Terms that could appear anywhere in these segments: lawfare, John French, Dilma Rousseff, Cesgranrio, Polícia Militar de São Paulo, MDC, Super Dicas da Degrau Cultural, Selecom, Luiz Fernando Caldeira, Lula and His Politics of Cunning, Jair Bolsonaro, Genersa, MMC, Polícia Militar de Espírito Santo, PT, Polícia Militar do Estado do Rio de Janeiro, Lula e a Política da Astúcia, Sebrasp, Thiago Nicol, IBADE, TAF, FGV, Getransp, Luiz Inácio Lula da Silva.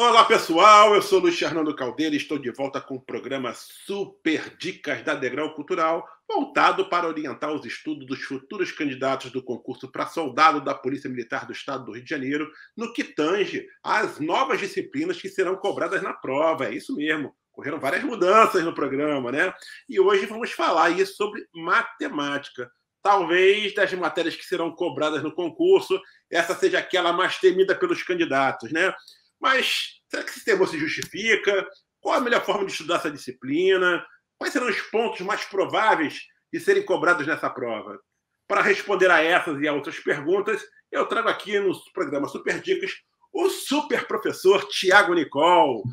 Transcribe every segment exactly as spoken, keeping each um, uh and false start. Olá pessoal, eu sou Luiz Fernando Caldeira e estou de volta com o programa Super Dicas da Degrau Cultural, voltado para orientar os estudos dos futuros candidatos do concurso para soldado da Polícia Militar do Estado do Rio de Janeiro, no que tange às novas disciplinas que serão cobradas na prova, é isso mesmo. Ocorreram várias mudanças no programa, né? E hoje vamos falar aí sobre matemática. Talvez das matérias que serão cobradas no concurso, essa seja aquela mais temida pelos candidatos, né? Mas será que esse termo se justifica? Qual a melhor forma de estudar essa disciplina? Quais serão os pontos mais prováveis de serem cobrados nessa prova? Para responder a essas e a outras perguntas, eu trago aqui no programa Super Dicas o super professor Thiago Nicol.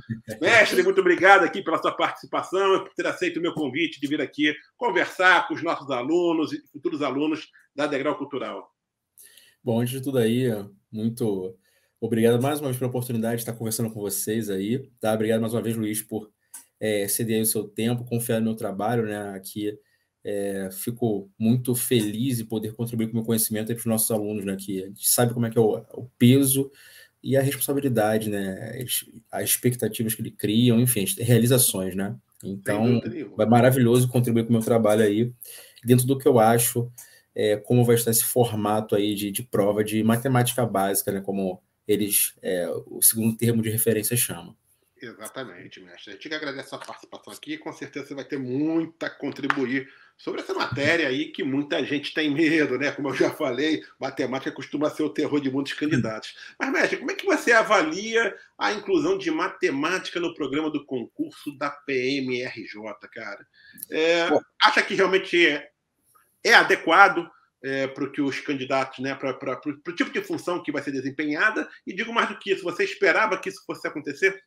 Mestre, muito obrigado aqui pela sua participação e por ter aceito o meu convite de vir aqui conversar com os nossos alunos e futuros alunos da Degrau Cultural. Bom, antes de tudo aí, muito obrigado mais uma vez pela oportunidade de estar conversando com vocês aí, tá? Obrigado mais uma vez, Luiz, por é, ceder aí o seu tempo, confiar no meu trabalho, né? Aqui é, fico muito feliz em poder contribuir com o meu conhecimento para os nossos alunos, né? Que a gente sabe como é que é o, o peso e a responsabilidade, né? As expectativas que ele cria, enfim, realizações, né? Então, é maravilhoso contribuir com o meu trabalho aí, dentro do que eu acho, é, como vai estar esse formato aí de, de prova de matemática básica, né? Como eles, é, o segundo termo de referência chama. Exatamente, mestre. Eu te agradeço a participação aqui, com certeza você vai ter muito a contribuir sobre essa matéria aí que muita gente tem medo, né? Como eu já falei, matemática costuma ser o terror de muitos candidatos. Mas, mestre, como é que você avalia a inclusão de matemática no programa do concurso da P M R J, cara? É, acha que realmente é, é adequado é, para o que os candidatos, né? Para o tipo de função que vai ser desempenhada? E digo mais do que isso, você esperava que isso fosse acontecer?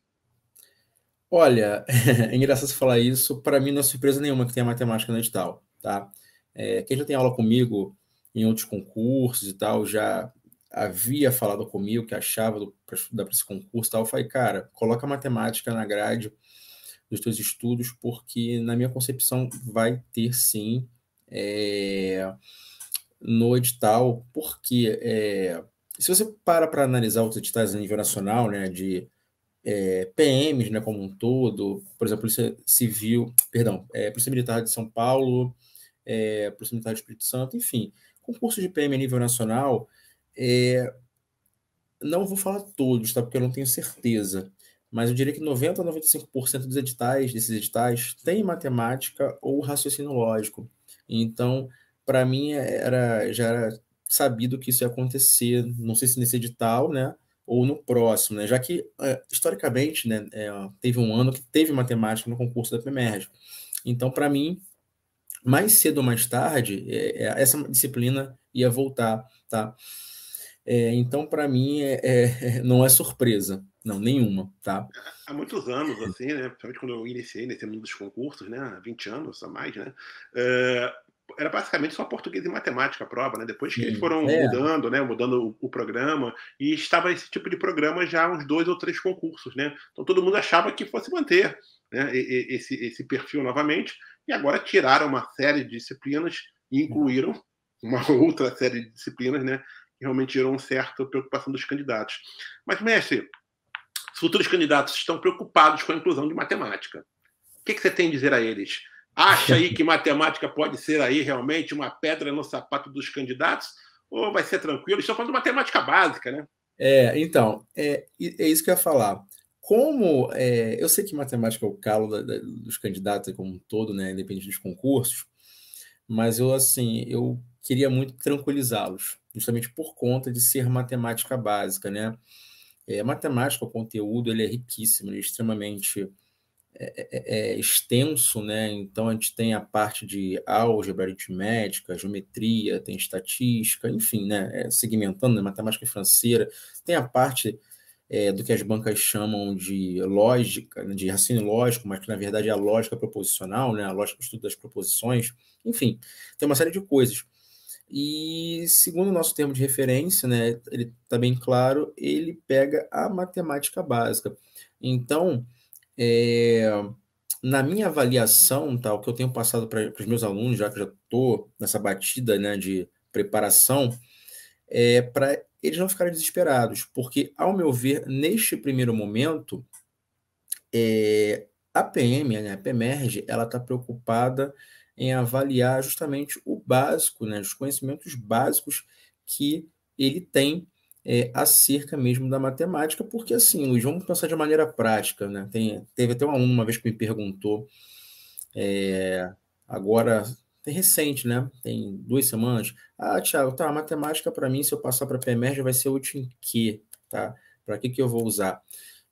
Olha, é engraçado você falar isso, para mim não é surpresa nenhuma que tenha matemática no edital, tá? É, quem já tem aula comigo em outros concursos e tal, já havia falado comigo que achava do, pra estudar para esse concurso e tal, eu falei, cara, coloca a matemática na grade dos teus estudos, porque na minha concepção vai ter sim é, no edital, porque é, se você para para analisar outros editais a nível nacional, né, de É, P Ms, né, como um todo, por exemplo, Polícia Civil, perdão, é, Polícia Militar de São Paulo, é, Polícia Militar de Espírito Santo, enfim, concurso de P M a nível nacional, é, não vou falar todos, tá, porque eu não tenho certeza, mas eu diria que noventa por cento a noventa e cinco por cento dos editais, desses editais, tem matemática ou raciocínio lógico. Então, para mim, era, já era sabido que isso ia acontecer, não sei se nesse edital, né, ou no próximo, né? Já que, historicamente, né, teve um ano que teve matemática no concurso da P M R J. Então, para mim, mais cedo ou mais tarde, essa disciplina ia voltar, tá? É, então, para mim, é, é, não é surpresa, não, nenhuma, tá? Há muitos anos, assim, né? Principalmente quando eu iniciei nesse mundo dos concursos, né? Há vinte anos a mais, né? Uh... Era basicamente só português e matemática a prova, né? Depois que Sim, eles foram é. mudando, né? Mudando o, o programa, e estava esse tipo de programa já há uns dois ou três concursos, né? Então todo mundo achava que fosse manter, né? E, e, esse, esse perfil novamente, e agora tiraram uma série de disciplinas e incluíram uma outra série de disciplinas, né? Que realmente gerou uma certa preocupação dos candidatos. Mas, mestre, os futuros candidatos estão preocupados com a inclusão de matemática. O que, que você tem a dizer a eles? Acha aí que matemática pode ser aí realmente uma pedra no sapato dos candidatos? Ou vai ser tranquilo? Estou falando de matemática básica, né? É, então, é, é isso que eu ia falar. Como é, eu sei que matemática é o calo da, da, dos candidatos como um todo, né, independente dos concursos, mas eu, assim, eu queria muito tranquilizá-los, justamente por conta de ser matemática básica, né? É, matemática, o conteúdo, ele é riquíssimo, ele é extremamente... É, é, é extenso, né? Então a gente tem a parte de álgebra, aritmética, geometria, tem estatística, enfim, né? É, segmentando, né? Matemática financeira, tem a parte é, do que as bancas chamam de lógica, de raciocínio lógico, mas que na verdade é a lógica proposicional, né? A lógica do estudo das proposições, enfim, tem uma série de coisas. E segundo o nosso termo de referência, né? Ele tá bem claro, ele pega a matemática básica. Então É, na minha avaliação, tá, o que eu tenho passado para os meus alunos, já que eu já estou nessa batida, né, de preparação, é para eles não ficaram desesperados, porque, ao meu ver, neste primeiro momento, é, a P M, né, a P M E R G, ela está preocupada em avaliar justamente o básico, né, os conhecimentos básicos que ele tem é, acerca mesmo da matemática, porque, assim, Luiz, vamos pensar de maneira prática, né? Tem, teve até uma uma vez que me perguntou, é, agora... recente, né? Tem duas semanas. Ah, Thiago, tá, a matemática para mim, se eu passar para P M E R G, vai ser útil em quê? Tá? Para que que eu vou usar?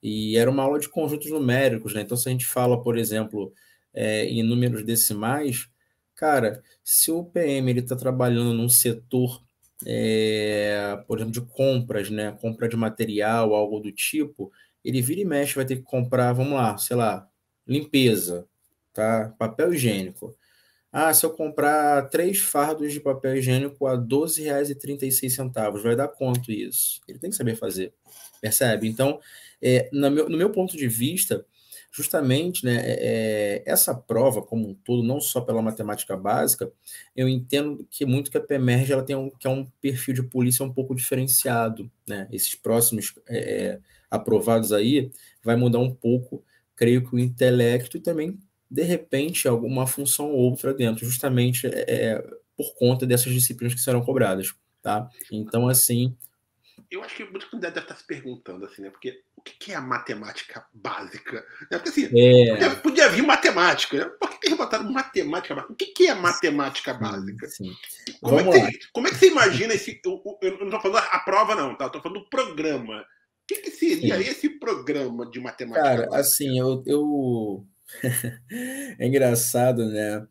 E era uma aula de conjuntos numéricos, né? Então, se a gente fala, por exemplo, é, em números decimais, cara, se o P M ele está trabalhando num setor, é, por exemplo, de compras, né? Compra de material, algo do tipo, ele vira e mexe, vai ter que comprar, vamos lá, sei lá, limpeza, tá? Papel higiênico. Ah, se eu comprar três fardos de papel higiênico a doze reais e trinta e seis centavos, vai dar quanto isso? Ele tem que saber fazer, percebe? Então, é, no, meu, no meu ponto de vista, justamente, né, é, essa prova como um todo, não só pela matemática básica, eu entendo que muito que a P M E R G ela tem um, que é um perfil de polícia um pouco diferenciado, né? Esses próximos é, aprovados aí vai mudar um pouco, creio que o intelecto e também de repente, alguma função ou outra dentro, justamente é, por conta dessas disciplinas que serão cobradas, tá? Então, assim... Eu acho que muita comunidade deve estar se perguntando, assim, né? Porque o que é a matemática básica? Porque, assim, é... podia, podia vir matemática, né? Por que eles botaram matemática básica? O que é matemática básica? Sim, sim. Como, é que você, como é que você imagina esse... Eu, eu não estou falando a prova, não, tá? Eu estou falando do programa. O que, que seria sim. esse programa de matemática Cara, básica? assim, eu... eu... É engraçado, né?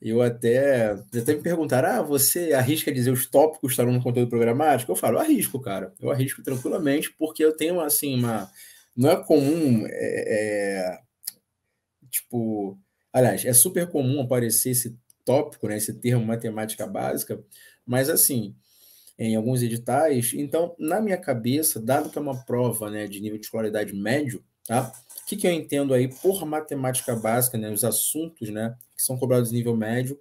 Eu até, até me perguntaram: ah, você arrisca dizer os tópicos que estarão no conteúdo programático? Eu falo, arrisco, cara. Eu arrisco tranquilamente, porque eu tenho, assim, uma... Não é comum, é... tipo... Aliás, é super comum aparecer esse tópico, né? Esse termo matemática básica, mas, assim, em alguns editais... Então, na minha cabeça, dado que é uma prova, né, de nível de escolaridade médio, tá? O que, que eu entendo aí por matemática básica, né, os assuntos, né, que são cobrados em nível médio,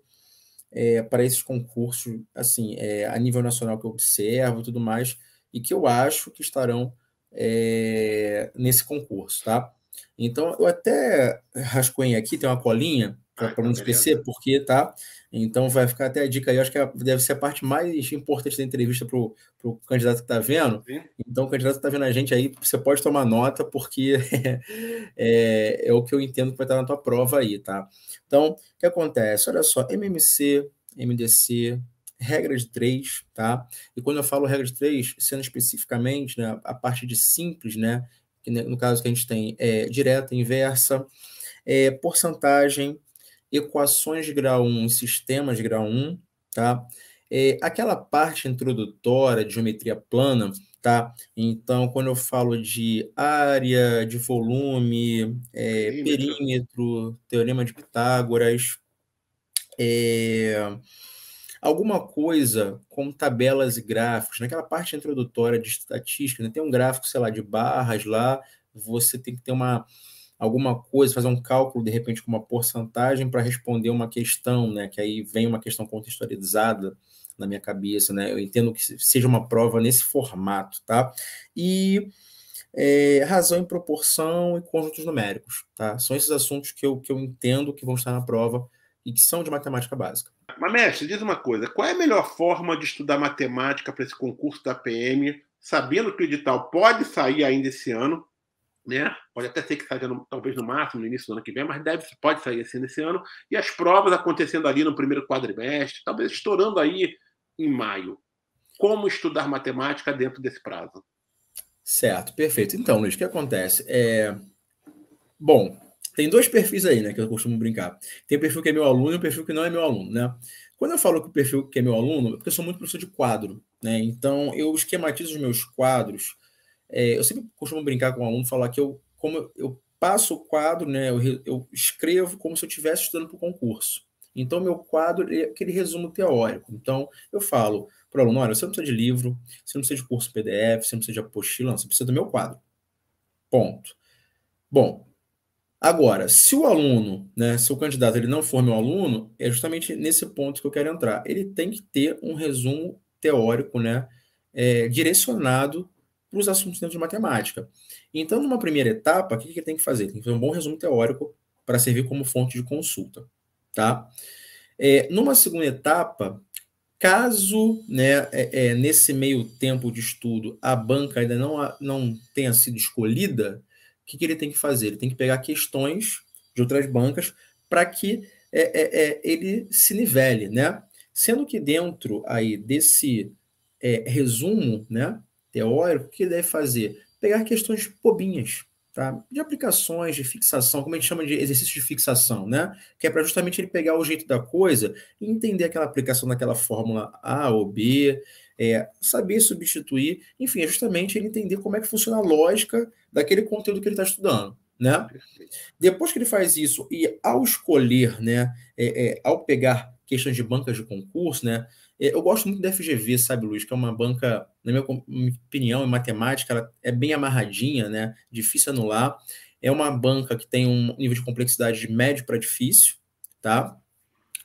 é, para esses concursos, assim, é, a nível nacional que eu observo e tudo mais, e que eu acho que estarão é, nesse concurso, tá? Então, eu até rascunhei aqui, tem uma colinha para não esquecer, porque, tá? Então, vai ficar até a dica aí, eu acho que deve ser a parte mais importante da entrevista para o candidato que está vendo. Sim. Então, o candidato que está vendo a gente aí, você pode tomar nota, porque é, é o que eu entendo que vai estar na tua prova aí, tá? Então, o que acontece? Olha só, M M C, M D C, regra de três, tá? E quando eu falo regra de três, sendo especificamente, né, a parte de simples, né? Que no caso que a gente tem é direta, inversa, é, porcentagem, equações de grau um, sistemas de grau um, tá? É, aquela parte introdutória de geometria plana, tá? Então, quando eu falo de área, de volume, é, perímetro. perímetro, teorema de Pitágoras, é, alguma coisa com tabelas e gráficos, naquela parte introdutória de estatística, né? Tem um gráfico, sei lá, de barras lá, você tem que ter uma... alguma coisa, fazer um cálculo, de repente, com uma porcentagem para responder uma questão, né? Que aí vem uma questão contextualizada na minha cabeça, né? Eu entendo que seja uma prova nesse formato, tá? E é, razão em proporção e conjuntos numéricos, tá? São esses assuntos que eu, que eu entendo que vão estar na prova e que são de matemática básica. Mas, mestre, diz uma coisa. Qual é a melhor forma de estudar matemática para esse concurso da P M, sabendo que o edital pode sair ainda esse ano, né? Pode até ser que saia no, talvez no máximo no início do ano que vem, mas deve, pode sair assim nesse ano, e as provas acontecendo ali no primeiro quadrimestre, talvez estourando aí em maio. Como estudar matemática dentro desse prazo? Certo, perfeito. Então, Luiz, o que acontece? É... Bom, tem dois perfis aí, né, que eu costumo brincar. Tem o perfil que é meu aluno e o perfil que não é meu aluno, né? Quando eu falo que o perfil que é meu aluno, é porque eu sou muito professor de quadro, né? Então, eu esquematizo os meus quadros. É, eu sempre costumo brincar com o aluno, falar que eu, como eu, eu passo o quadro, né, eu, eu escrevo como se eu estivesse estudando para o concurso. Então, meu quadro é aquele resumo teórico. Então, eu falo para o aluno, olha, você não precisa de livro, você não precisa de curso P D F, você não precisa de apostila, não, você precisa do meu quadro. Ponto. Bom, agora, se o aluno, né, se o candidato ele não for meu aluno, é justamente nesse ponto que eu quero entrar. Ele tem que ter um resumo teórico, né, é, direcionado para os assuntos dentro de matemática. Então, numa primeira etapa, o que ele tem que fazer? Tem que fazer um bom resumo teórico para servir como fonte de consulta, tá? É, numa segunda etapa, caso, né, é, é, nesse meio tempo de estudo a banca ainda não, não tenha sido escolhida, o que, que ele tem que fazer? Ele tem que pegar questões de outras bancas para que é, é, é, ele se nivele, né? Sendo que dentro aí desse é, resumo, né, teórico, o que ele deve fazer? Pegar questões bobinhas, tá? De aplicações, de fixação, como a gente chama de exercício de fixação, né? Que é para justamente ele pegar o jeito da coisa e entender aquela aplicação daquela fórmula A ou B, é, saber substituir, enfim, é justamente ele entender como é que funciona a lógica daquele conteúdo que ele está estudando, né? Depois que ele faz isso e ao escolher, né, é, é, ao pegar questões de bancas de concurso, né? Eu gosto muito da F G V, sabe, Luiz? Que é uma banca, na minha opinião, em matemática, ela é bem amarradinha, né? Difícil anular. É uma banca que tem um nível de complexidade de médio para difícil, tá?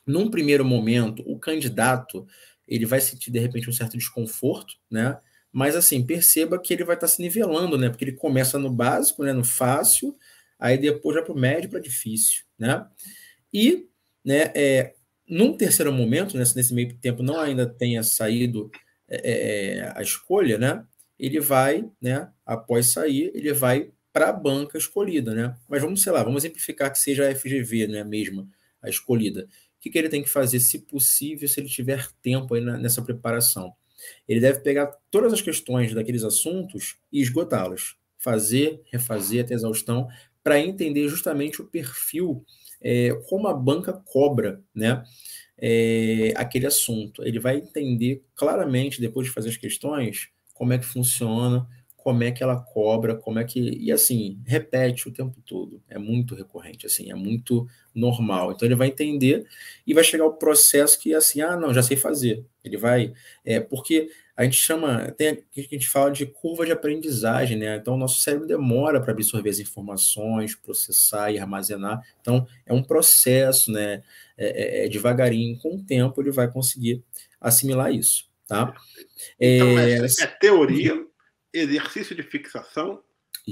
Num primeiro momento, o candidato, ele vai sentir, de repente, um certo desconforto, né? Mas, assim, perceba que ele vai estar se nivelando, né? Porque ele começa no básico, né? No fácil, aí depois vai para o médio para difícil, né? E, né, é... num terceiro momento, né, se nesse meio tempo não ainda tenha saído é, a escolha, né, ele vai, né, após sair, ele vai para a banca escolhida, né? Mas vamos, sei lá, vamos exemplificar que seja a F G V, né, mesma, a escolhida. O que, que ele tem que fazer, se possível, se ele tiver tempo aí na, nessa preparação? Ele deve pegar todas as questões daqueles assuntos e esgotá-los. Fazer, refazer até exaustão, para entender justamente o perfil, É, como a banca cobra, né, é, aquele assunto. Ele vai entender claramente, depois de fazer as questões, como é que funciona, como é que ela cobra, como é que... E, assim, repete o tempo todo. É muito recorrente, assim, é muito normal. Então, ele vai entender e vai chegar ao processo que, assim, ah, não, já sei fazer. Ele vai... É, porque a gente chama... Tem, a gente fala de curva de aprendizagem, né? Então, o nosso cérebro demora para absorver as informações, processar e armazenar. Então, é um processo, né? É, é, é devagarinho. Com o tempo, ele vai conseguir assimilar isso, tá? Então, é, é teoria... exercício de fixação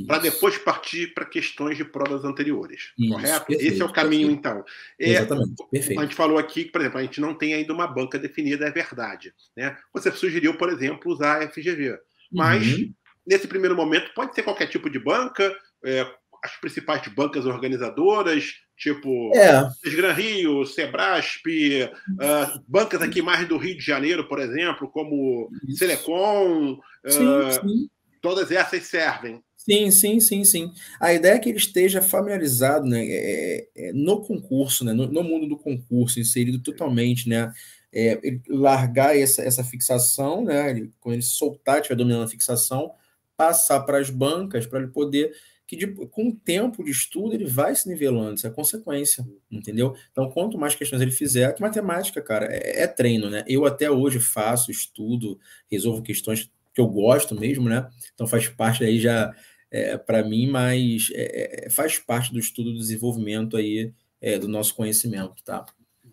para depois partir para questões de provas anteriores, isso, correto? Perfeito, esse é o caminho, perfeito. Então. É, exatamente, perfeito. A gente falou aqui que, por exemplo, a gente não tem ainda uma banca definida, é verdade, né? Você sugeriu, por exemplo, usar a F G V, mas uhum. nesse primeiro momento pode ser qualquer tipo de banca, é, as principais bancas organizadoras, tipo é. Cesgranrio, Sebrasp, uh, bancas aqui mais do Rio de Janeiro, por exemplo, como isso. Selecom, uh, sim, sim. Todas essas servem. Sim, sim, sim, sim. A ideia é que ele esteja familiarizado, né, é, é, no concurso, né, no, no mundo do concurso, inserido totalmente, né? É, ele largar essa, essa fixação, né? Ele, quando ele soltar, estiver dominando a fixação, passar para as bancas para ele poder... que de, com o tempo de estudo ele vai se nivelando, isso é consequência, entendeu? Então, quanto mais questões ele fizer, que matemática, cara, é, é treino, né? Eu até hoje faço, estudo, resolvo questões que eu gosto mesmo, né? Então faz parte aí já, é, para mim, mas é, faz parte do estudo, do desenvolvimento aí, é, do nosso conhecimento, tá?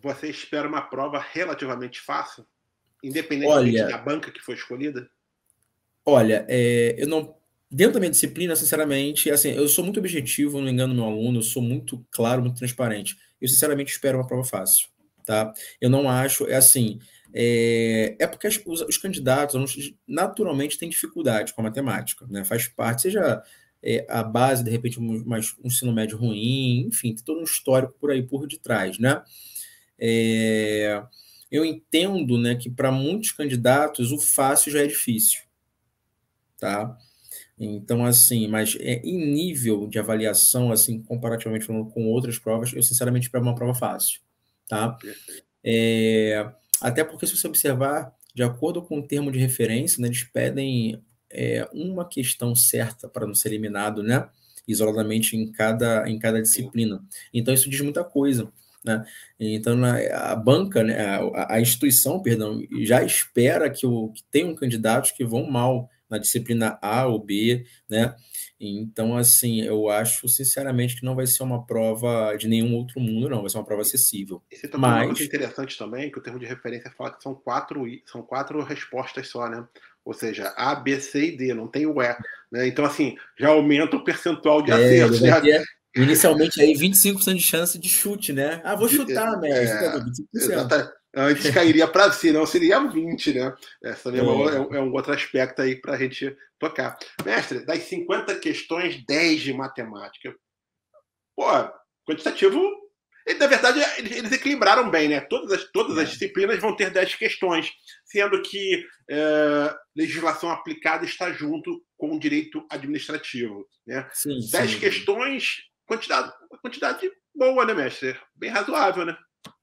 Você espera uma prova relativamente fácil, independentemente olha, da banca que foi escolhida? Olha, é, eu não... Dentro da minha disciplina, sinceramente, assim, eu sou muito objetivo, não engano meu aluno, eu sou muito claro, muito transparente. Eu, sinceramente, espero uma prova fácil, tá? Eu não acho, é assim, é, é porque os, os candidatos, naturalmente, têm dificuldade com a matemática, né? Faz parte, seja é, a base, de repente, um, mais, um ensino médio ruim, enfim, tem todo um histórico por aí, por detrás, né? É, eu entendo, né, que para muitos candidatos o fácil já é difícil, tá? Então, assim, mas é, em nível de avaliação, assim, comparativamente com outras provas, eu, sinceramente, espero uma prova fácil, tá? É, até porque, se você observar, de acordo com o termo de referência, né, eles pedem é, uma questão certa para não ser eliminado, né, isoladamente em cada, em cada disciplina. Então, isso diz muita coisa, né? Então, a banca, né, a, a instituição, perdão, já espera que, o, que tenham candidatos que vão mal na disciplina A ou B, né? Então, assim, eu acho, sinceramente, que não vai ser uma prova de nenhum outro mundo, não. Vai ser uma prova acessível. Esse também Mas... é muito interessante também, que o termo de referência fala que são quatro, são quatro respostas só, né? Ou seja, A, B, C e D, não tem o E. Né? Então, assim, já aumenta o percentual de é, acertos. Já... É, inicialmente, aí, vinte e cinco por cento de chance de chute, né? Ah, vou chutar, né? É, exatamente. Antes cairia para si, não seria vinte, né? Essa é, é um outro aspecto aí para a gente tocar. Mestre, das cinquenta questões, dez de matemática. Pô, quantitativo... E, na verdade, eles equilibraram bem, né? Todas as, todas as disciplinas vão ter dez questões, sendo que é, legislação aplicada está junto com o direito administrativo, né? Sim, dez sim. questões, quantidade, quantidade boa, né, mestre? Bem razoável, né?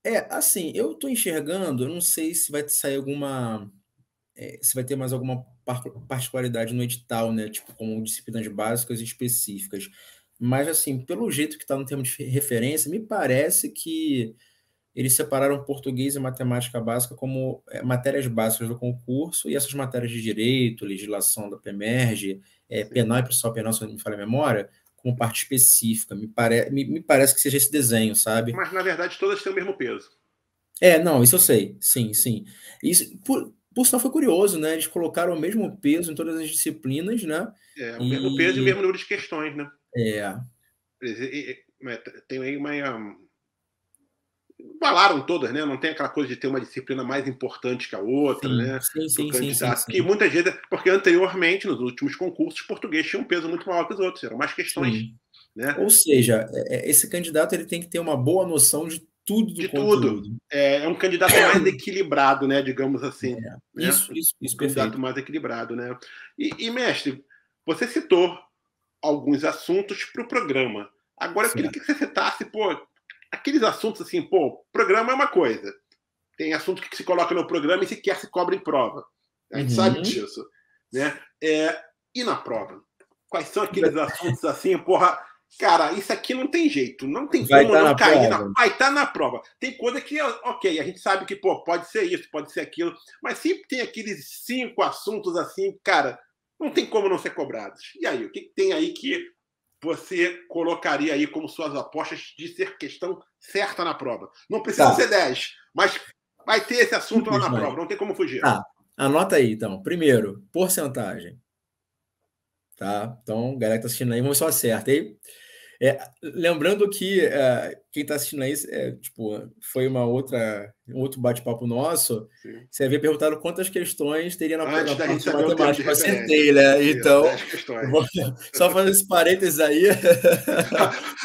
É, assim, eu estou enxergando, eu não sei se vai sair alguma... É, se vai ter mais alguma particularidade no edital, né? Tipo, como disciplinas básicas específicas. Mas, assim, pelo jeito que está no termo de referência, me parece que eles separaram português e matemática básica como matérias básicas do concurso, e essas matérias de direito, legislação da P M E R G, é, penal e processual penal, se não me falha a memória, com parte específica. Me, pare... me, me parece que seja esse desenho, sabe? Mas, na verdade, todas têm o mesmo peso. É, não, isso eu sei. Sim, sim. Isso, por... Por sinal, foi curioso, né? Eles colocaram o mesmo peso em todas as disciplinas, né? É, o e... mesmo peso e o mesmo número de questões, né? É. Tem aí uma... Falaram todas, né? Não tem aquela coisa de ter uma disciplina mais importante que a outra, sim, né? Sim, sim, sim, sim, sim. Que muitas vezes... Porque anteriormente, nos últimos concursos, o português tinha um peso muito maior que os outros. Eram mais questões, sim. né? Ou seja, esse candidato ele tem que ter uma boa noção de tudo do de conteúdo. Tudo. É, é um candidato mais equilibrado, né? Digamos assim. É, né? Isso, isso, isso. Um perfeito. Candidato mais equilibrado, né? E, e, mestre, você citou alguns assuntos para o programa. Agora eu Sim. queria que você citasse, pô, aqueles assuntos assim, pô, programa é uma coisa. Tem assunto que se coloca no programa e sequer se cobra em prova. A gente uhum. sabe disso, né? É, e na prova? Quais são aqueles assuntos assim, porra... Cara, isso aqui não tem jeito, não tem vai como tá não cair. Na, vai estar tá na prova. Tem coisa que, ok, a gente sabe que pô, pode ser isso, pode ser aquilo, mas sempre tem aqueles cinco assuntos assim, cara, não tem como não ser cobrados. E aí, o que tem aí que você colocaria aí como suas apostas de ser questão certa na prova? Não precisa tá. ser dez, mas vai ter esse assunto lá na prova, não tem como fugir. Ah, anota aí, então. Primeiro, porcentagem. Tá? Então, galera que está assistindo aí, vamos só acerta aí. É, lembrando que uh, quem está assistindo aí, é, tipo, foi uma outra, um outro bate-papo nosso. Sim. Você havia perguntado quantas questões teria na, na parte de matemática. Eu acertei, né? Então, vou, só fazendo esse parênteses aí.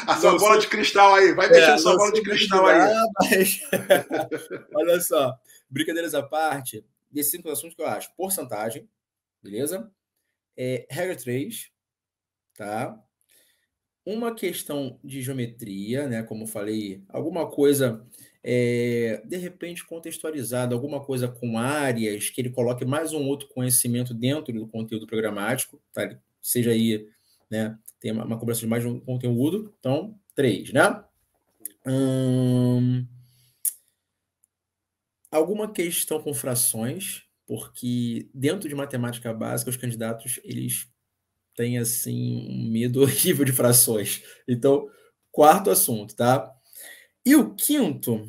A sua bola de cristal aí, vai mexer é, a sua bola de cristal aí. Lá, mas... Olha só, brincadeiras à parte, desses cinco assuntos que eu acho: porcentagem, beleza? É, regra três, tá? Uma questão de geometria, né? Como eu falei, alguma coisa, é, de repente, contextualizada, alguma coisa com áreas que ele coloque mais um outro conhecimento dentro do conteúdo programático, tá? Seja aí, né? Tem uma, uma cobrança de mais de um conteúdo. Então, três, né? Hum, alguma questão com frações, porque dentro de matemática básica, os candidatos, eles têm, assim, um medo horrível de frações. Então, quarto assunto, tá? E o quinto,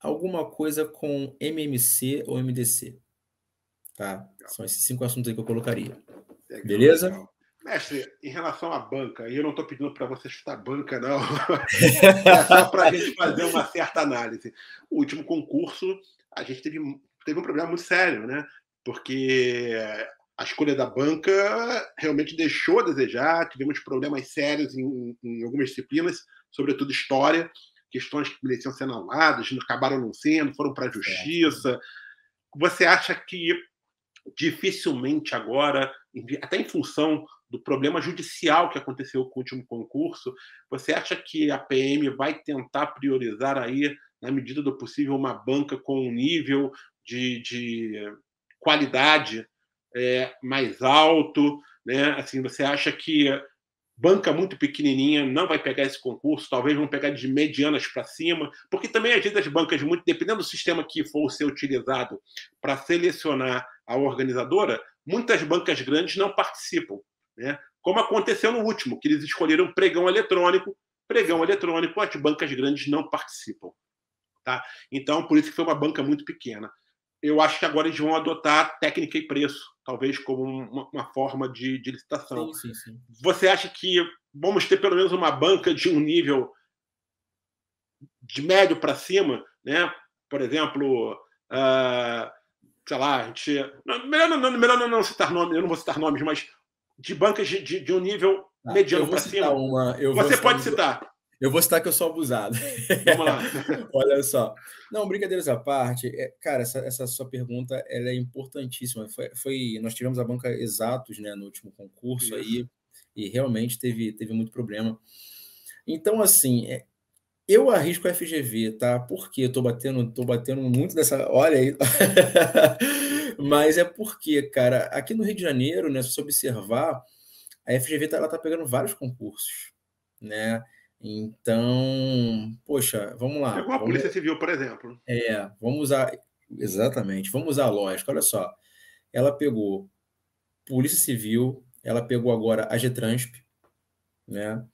alguma coisa com M M C ou M D C, tá? São esses cinco assuntos aí que eu colocaria. Beleza? Mestre, em relação à banca, e eu não estou pedindo para você chutar banca, não. É só para a gente fazer uma certa análise. O último concurso, a gente teve, teve um problema muito sério, né? Porque a escolha da banca realmente deixou a desejar, tivemos problemas sérios em, em algumas disciplinas, sobretudo história, questões que mereciam ser anuladas, acabaram não sendo, foram para a justiça. É. Você acha que dificilmente agora, até em função do problema judicial que aconteceu com o último concurso, você acha que a P M vai tentar priorizar aí, na medida do possível, uma banca com um nível de, de qualidade é, mais alto, né? Assim, você acha que banca muito pequenininha não vai pegar esse concurso, talvez vão pegar de medianas para cima, porque também às vezes as bancas, muito, dependendo do sistema que for ser utilizado para selecionar a organizadora, muitas bancas grandes não participam, né? Como aconteceu no último, que eles escolheram pregão eletrônico, pregão eletrônico, as bancas grandes não participam, tá? Então, por isso que foi uma banca muito pequena. Eu acho que agora eles vão adotar técnica e preço, talvez como uma, uma forma de, de licitação. Sim, sim, sim. Você acha que vamos ter pelo menos uma banca de um nível de médio para cima, né? Por exemplo, uh, sei lá, a gente... Não, melhor, não, melhor não, não citar nomes, eu não vou citar nomes, mas de bancas de, de, de um nível ah, mediano para cima. Uma, você pode uma... citar. Eu vou citar que eu sou abusado. Vamos lá. Olha só. Não, brincadeiras à parte. É, cara, essa, essa sua pergunta ela é importantíssima. Foi, foi, nós tivemos a banca Exatos, né, no último concurso. Isso. Aí, e realmente teve, teve muito problema. Então, assim, é, eu arrisco a F G V, tá? Porque eu tô batendo, tô batendo muito dessa... Olha aí. Mas é porque, cara, aqui no Rio de Janeiro, né, se você observar, a F G V tá, ela tá pegando vários concursos, né? Então, poxa, vamos lá. Pegou a Polícia Civil, por exemplo. É, vamos usar... Exatamente, vamos usar a lógica. Olha só, ela pegou Polícia Civil, ela pegou agora a Getransp, né?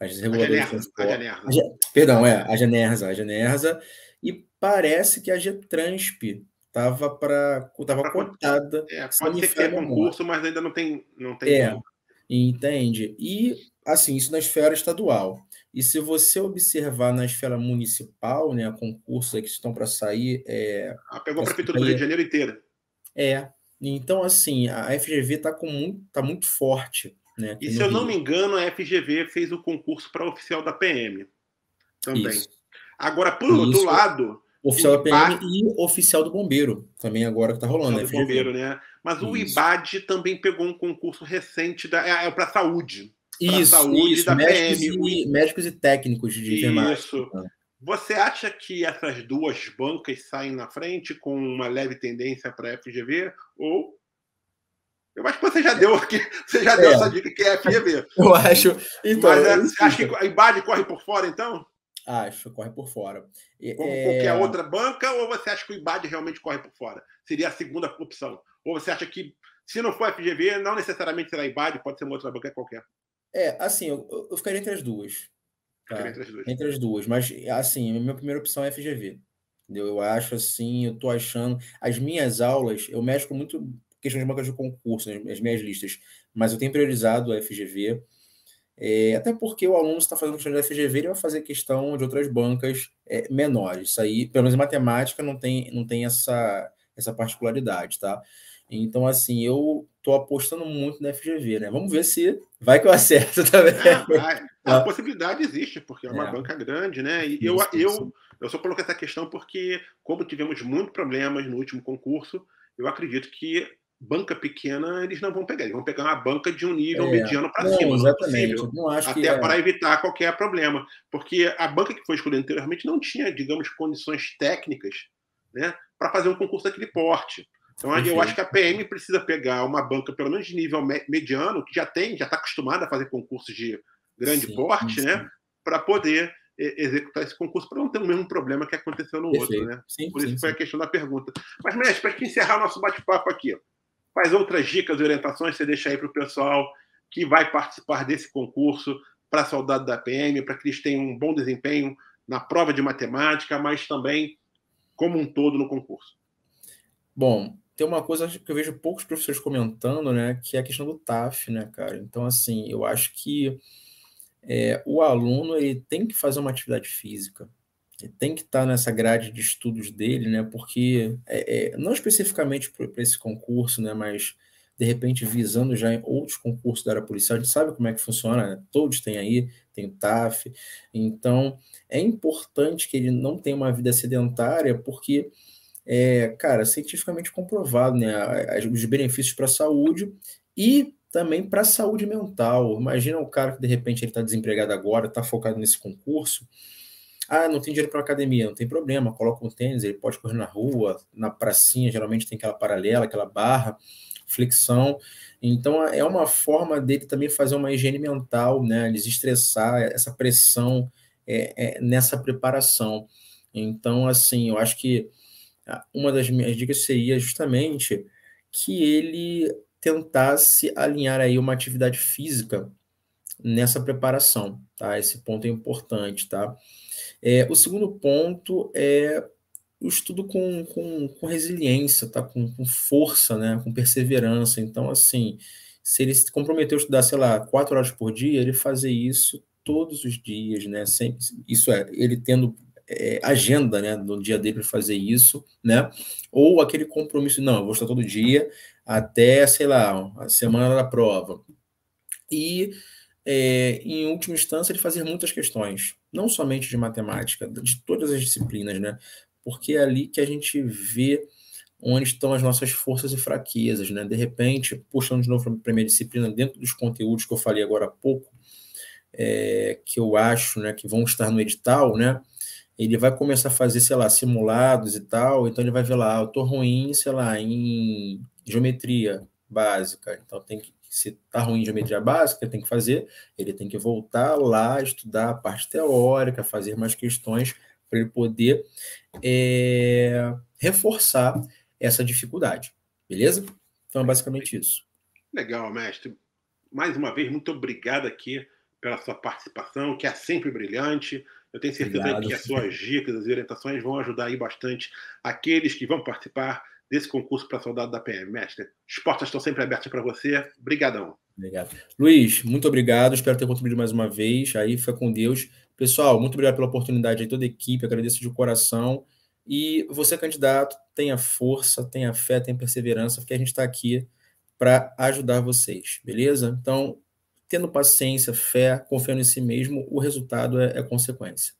As reguladoras... A Genersa. A Gen... Perdão, é, a Genersa, a Genersa. E parece que a Getransp estava para estava cotada. É, pode ser que tenha concurso, mas ainda não tem... Não tem é, tempo. Entende? E, assim, isso na esfera estadual. E se você observar na esfera municipal, né, concursos aí que estão para sair... É, ah, pegou a Prefeitura do Rio de Janeiro inteira. É. Então, assim, a F G V está muito, tá muito forte. Né, e se eu não me engano, a F G V fez o concurso para oficial da P M também. Isso. Agora, por Isso. outro lado... Oficial da P M IBADE... e oficial do Bombeiro, também agora que está rolando. Oficial do Bombeiro, né? Mas o Isso. IBADE também pegou um concurso recente da, é para saúde. Isso, saúde isso. Da médicos, P M. E, médicos e técnicos de enfermagem. Isso. Você acha que essas duas bancas saem na frente com uma leve tendência para a F G V? Ou... Eu acho que você já deu, aqui, você já é. deu essa dica que é a F G V. Eu acho. Então, Mas, eu você acha que a IBADE corre por fora, então? Acho, corre por fora. Como é... qualquer outra banca? Ou você acha que o IBADE realmente corre por fora? Seria a segunda opção. Ou você acha que, se não for a F G V, não necessariamente será a IBADE, pode ser uma outra banca qualquer? É, assim, eu, eu ficaria entre as duas. Tá? Entre as duas. Entre as duas, mas, assim, a minha primeira opção é F G V. Entendeu? Eu acho, assim, eu tô achando... As minhas aulas, eu mexo com muito questões de bancas de concurso, né, as minhas listas, mas eu tenho priorizado a F G V, é, até porque o aluno está fazendo questão da F G V, ele vai fazer questão de outras bancas é, menores. Isso aí, pelo menos em matemática, não tem, não tem essa, essa particularidade, tá? Então, assim, eu tô apostando muito na F G V, né? Vamos ver se vai que eu acerto também. Ah, a, a possibilidade existe, porque é uma é. banca grande, né? E isso, eu, isso. Eu, eu só coloco essa questão porque, como tivemos muitos problemas no último concurso, eu acredito que banca pequena eles não vão pegar. Eles vão pegar uma banca de um nível é. mediano para cima. Exatamente. Não é não acho Até que... para evitar qualquer problema. Porque a banca que foi escolhida anteriormente não tinha, digamos, condições técnicas, né, para fazer um concurso daquele porte. Então, Perfeito. eu acho que a P M precisa pegar uma banca, pelo menos de nível mediano, que já tem, já está acostumada a fazer concursos de grande sim, porte, sim. né, para poder executar esse concurso, para não ter o mesmo problema que aconteceu no Perfeito. outro. Né? Sim, Por sim, isso sim. foi a questão da pergunta. Mas, mestre, para encerrar o nosso bate-papo aqui, quais outras dicas e orientações você deixa aí para o pessoal que vai participar desse concurso para soldado da P M, para que eles tenham um bom desempenho na prova de matemática, mas também como um todo no concurso? Bom, tem uma coisa que eu vejo poucos professores comentando, né, que é a questão do T A F, né, cara? Então, assim, eu acho que é, o aluno ele tem que fazer uma atividade física, ele tem que estar nessa grade de estudos dele, né, porque, é, é, não especificamente para esse concurso, né, mas, de repente, visando já em outros concursos da área policial, a gente sabe como é que funciona, né? Todos têm aí, tem o T A F, então, é importante que ele não tenha uma vida sedentária, porque... É, cara, cientificamente comprovado, né, os benefícios para a saúde e também para a saúde mental. Imagina o cara que, de repente, ele está desempregado agora, está focado nesse concurso, Ah, não tem dinheiro para academia, não tem problema, coloca um tênis, ele pode correr na rua, na pracinha, geralmente tem aquela paralela, aquela barra, flexão. Então, é uma forma dele também fazer uma higiene mental, né? Desestressar essa pressão é, é, nessa preparação. Então, assim, eu acho que uma das minhas dicas seria justamente que ele tentasse alinhar aí uma atividade física nessa preparação, tá? Esse ponto é importante, tá? É, o segundo ponto é o estudo com, com, com resiliência, tá? Com, com força, né? Com perseverança. Então, assim, se ele se comprometeu a estudar, sei lá, quatro horas por dia, ele fazer isso todos os dias, né? Sem, isso é, ele tendo é, agenda, né? No dia dele para fazer isso, né? Ou aquele compromisso, não, eu vou estar todo dia até, sei lá, a semana da prova. E É, em última instância, ele fazer muitas questões, não somente de matemática, de todas as disciplinas, né? Porque é ali que a gente vê onde estão as nossas forças e fraquezas, né? De repente, puxando de novo para a primeira disciplina, dentro dos conteúdos que eu falei agora há pouco, é, que eu acho, né, que vão estar no edital, né? Ele vai começar a fazer, sei lá, simulados e tal, então ele vai ver lá, eu tô ruim, sei lá, em geometria básica, então tem que se está ruim de geometria básica, tem que fazer, ele tem que voltar lá, estudar a parte teórica, fazer mais questões para ele poder é, reforçar essa dificuldade, beleza? Então é basicamente isso. Legal, mestre. Mais uma vez, muito obrigado aqui pela sua participação, que é sempre brilhante. Eu tenho certeza obrigado, que as suas dicas, as orientações vão ajudar aí bastante aqueles que vão participar desse concurso para soldado da P M. Mestre, as portas estão sempre abertas para você. Obrigadão. Obrigado. Luiz, muito obrigado. Espero ter contribuído mais uma vez. Aí fica com Deus. Pessoal, muito obrigado pela oportunidade aí, toda a equipe. Agradeço de coração. E você, candidato, tenha força, tenha fé, tenha perseverança, porque a gente está aqui para ajudar vocês, beleza? Então, tendo paciência, fé, confiando em si mesmo, o resultado é, é consequência.